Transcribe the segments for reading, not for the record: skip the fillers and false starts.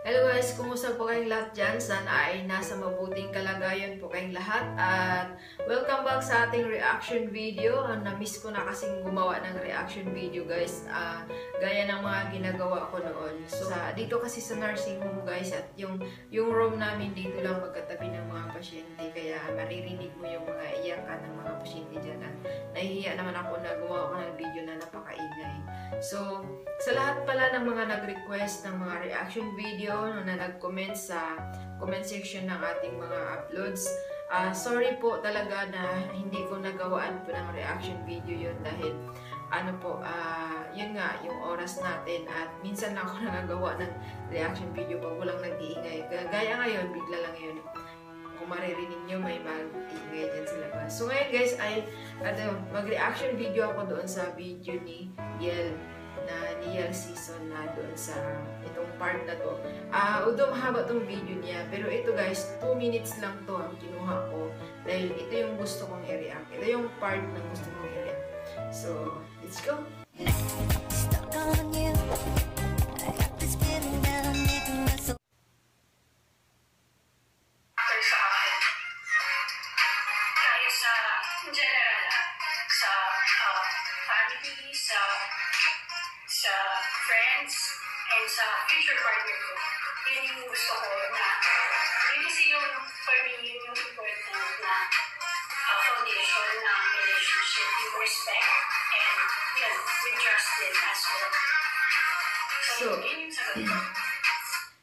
Hello guys! Kumusta po kayong lahat dyan? Sana ay nasa mabuting kalagayan po kayong lahat at welcome back sa ating reaction video. Na-miss ko na kasing gumawa ng reaction video guys, gaya ng mga ginagawa ko noon. So, dito kasi sa nursing home guys at yung room namin dito lang magkatabi ng mga pasyente kaya maririnig mo yung mga iyakan ng mga pasyente dyan at nahihiya naman ako na gumawa ko ng video na napakaingay. So, sa lahat pala ng mga nag-request ng mga reaction video na nag-comment sa comment section ng ating mga uploads, sorry po talaga na hindi ko nagawaan po ng reaction video yun dahil ano po, yun nga, yung oras natin at minsan ako nagagawa ng reaction video pag walang nag-iingay. Gaya ngayon, bigla lang yun. Kung maririnig nyo, may mag-iingay dyan sa labas. So ngayon guys, ay mag-reaction video ako doon sa video ni Yel Sison na doon sa itong part na to. Although mahaba tong video niya, pero ito guys, 2 minutes lang to ang kinuha ko dahil ito yung gusto kong i-react. Ito yung part na gusto kong i-react. So, let's go!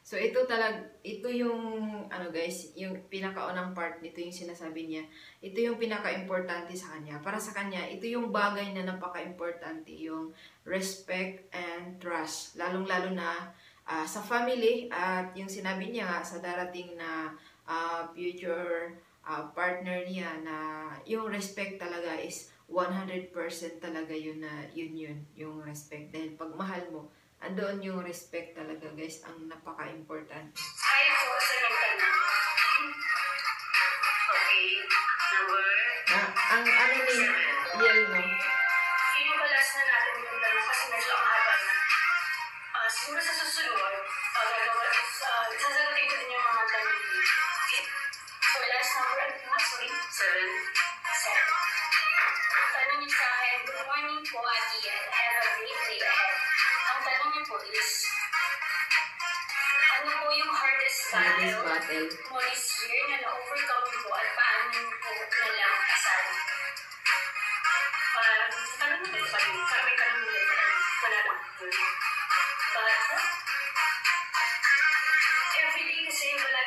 So ito yung ano guys, yung pinakaunang part nito yung sinasabi niya. Ito yung pinaka-importante sa kanya. Para sa kanya, ito yung bagay na napaka-importante, yung respect and trust. Lalong-lalo na sa family at yung sinabi niya nga, sa darating na future partner niya na yung respect talaga is 100% talaga yun na yun yung respect. Dahil pag mahal mo, andoon yung respect talaga guys, ang napaka-important. Ayaw ko sa nagtanong. Okay, number? Ang ano ni Yel mo? Sino ba last na natin yung tanong kasi medyo ang haba na? Siguro sa susunod, sasagutin ko din yung mga tanong. So last number, sorry? 7. Tanong niyo sa akin, good morning po Ate Yel, have a great day ahead. Ang tanong niyo po is, ano po yung hardest battle mo this year na na-overcome po at paano po nalang kasal? Tanong niyo po pa rin, karami ka lang nila wala lang po. But, everyday kasi wala,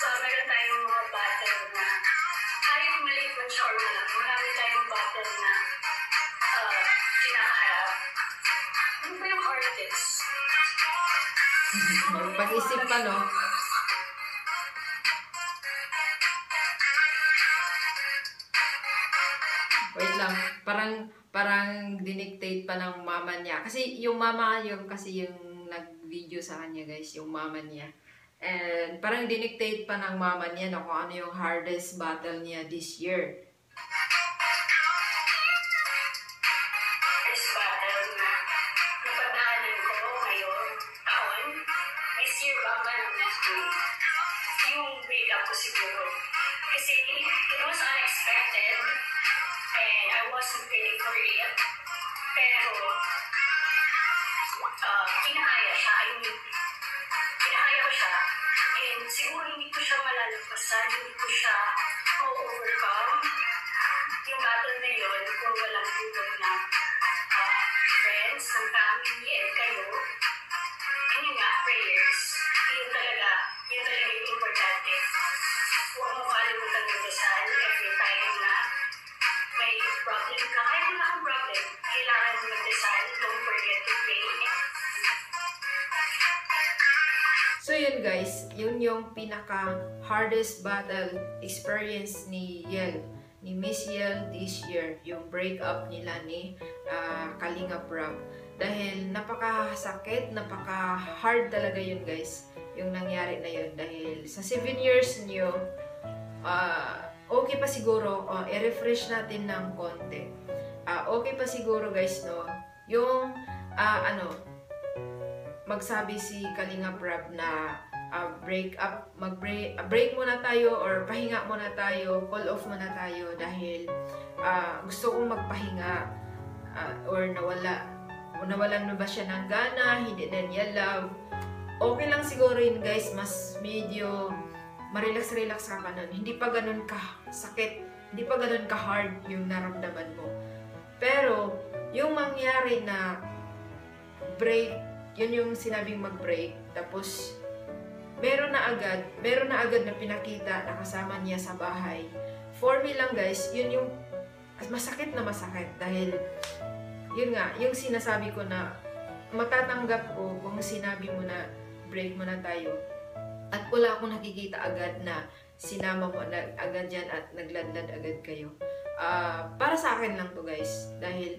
so meron tayong mga battle na kahit mali po siya or wala, marami tayong battle na kinakaharap. Ano ba yung artist? Pag-isip pa, no? Wait lang. Parang dinictate pa ng mama niya. Kasi yung mama, yung kasi yung nag-video sa kanya, guys. Yung mama niya. And parang dinictate pa ng mama niya na kung ano yung hardest battle niya this year. Hardest battle na napagdaanan ko ngayon, taon, ay sirba ba ng last week? Yung breakup ko siguro. Kasi it was unexpected and I wasn't ready for it. Pero kinahaya siya. I mean, kinahaya ko siya. And siguro hindi ko siya malalampasan, hindi ko siya ma-overcome. Yung battle na yun, kung walang tulog na friends, ng family, and kayo, ano nga, prayers, yun talaga yung importante. Huwag mo kalimutan yung dasal every time na may problem ka. Kahit wala kang problem, kailangan mo magdasal, don't forget to pray. So yun guys, yun yung pinaka-hardest battle experience ni Yel, ni Miss Yel this year, yung breakup nila ni Kalinga Brab. Dahil napakasakit, napaka-hard talaga yun guys, yung nangyari na yun. Dahil sa 7 years niyo, okay pa siguro, i-refresh natin ng konti. Okay pa siguro guys, no? Yung, magsabi si Kalinga Brab na break muna tayo or pahinga muna tayo, call off muna tayo dahil gusto kong magpahinga or nawalan na ba siya ng gana, hindi na niya love. Okay lang siguro yun guys, mas medyo ma-relax-relax ka pa nun. Hindi pa ganun ka sakit, hindi pa ganun ka hard yung naramdaman mo. Pero yung mangyari na break, yun yung sinabing mag-break, tapos meron na agad na pinakita na kasama niya sa bahay. For me lang guys, yun yung masakit na masakit dahil yun nga, yung sinasabi ko na matatanggap ko kung sinabi mo na break muna tayo. At wala akong nakikita agad na sinama mo agad yan at nagladlad agad kayo. Para sa akin lang to guys, dahil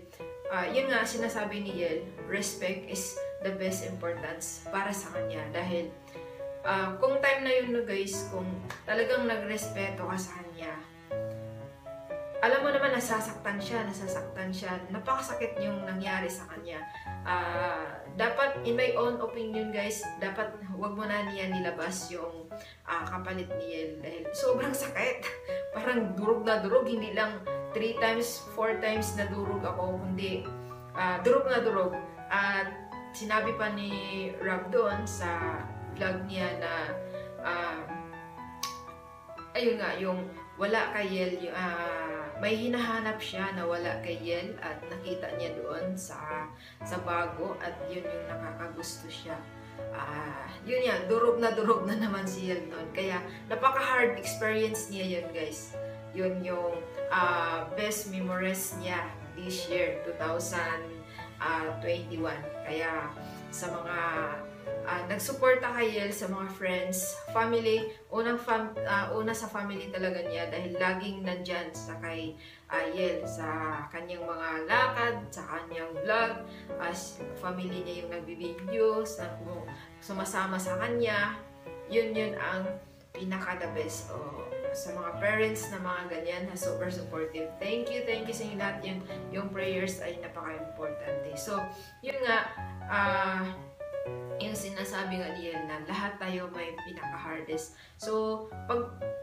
yun nga, sinasabi ni Yel, respect is the best importance para sa kanya dahil kung time na yun no guys, kung talagang nagrespeto ka sa kanya, alam mo naman nasasaktan siya, napakasakit yung nangyari sa kanya. Dapat, in my own opinion guys, dapat huwag mo na niya nilabas yung kapalit ni Yel dahil sobrang sakit. Parang durog na durog, hindi lang 3 times, 4 times na durog ako, kundi durog na durog. At sinabi pa ni Rob doon sa vlog niya na ayun nga, yung wala kay Yel, yung, may hinahanap siya na wala kay Yel at nakita niya doon sa bago at yun yung nakakagusto siya. Yun yan, durog na naman si Yel doon. Kaya napaka-hard experience niya yun guys. Yun yung best memories niya this year, 2021. Kaya sa mga nagsuporta kay Yel, sa mga friends, family, una sa family talaga niya dahil laging nandyan sa kay Yel, sa kanyang mga lakad, sa kanyang vlog, family niya yung nagbibidyo's, sumasama sa kanya, yun ang pinaka the best. Sa mga parents na mga ganyan na super supportive. Thank you sa inyo lahat. Yung prayers ay napaka-importante. So, yun nga, yung sinasabi nga niya na lahat tayo may pinaka-hardest. So,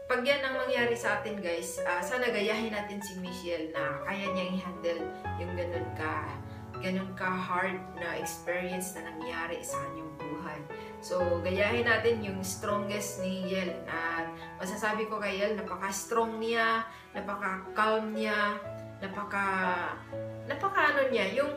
pag yan ang mangyari sa atin guys, sana gayahin natin si Michelle na kaya niyang i-handle yung ganun ka hard na experience na nangyari sa kanyang buhay. So, gayahin natin yung strongest ni Yel. At masasabi ko kay Yel, napaka-strong niya, napaka-calm niya, napaka-ano niya. Yung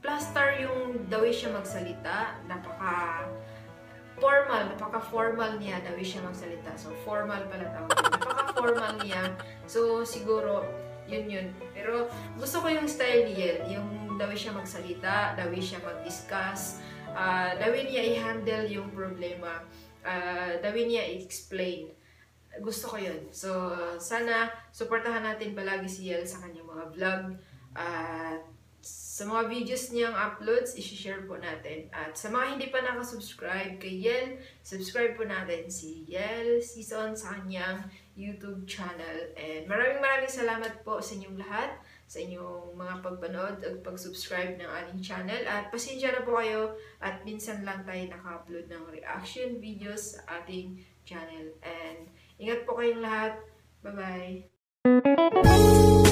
plaster yung the way siya magsalita, napaka-formal niya the way siya magsalita. So, formal pala tawag. Napaka-formal niya. So, siguro, yun. Pero, gusto ko yung style ni Yel. Yung the way siya magsalita, the way siya mag-discuss, the way niya i-handle yung problema, the way niya i-explain. Gusto ko yun. So, sana suportahan natin palagi si Yel sa kanyang mga vlog. Sa mga videos niyang uploads, isi-share po natin. At sa mga hindi pa nakasubscribe kay Yel, subscribe po natin si Yel Sison sa kanyang YouTube channel. And maraming salamat po sa inyong lahat, sa inyong mga pagpanood at pag-subscribe ng ating channel. At pasensya na po kayo at minsan lang tayo naka-upload ng reaction videos sa ating channel. And ingat po kayong lahat. Bye-bye!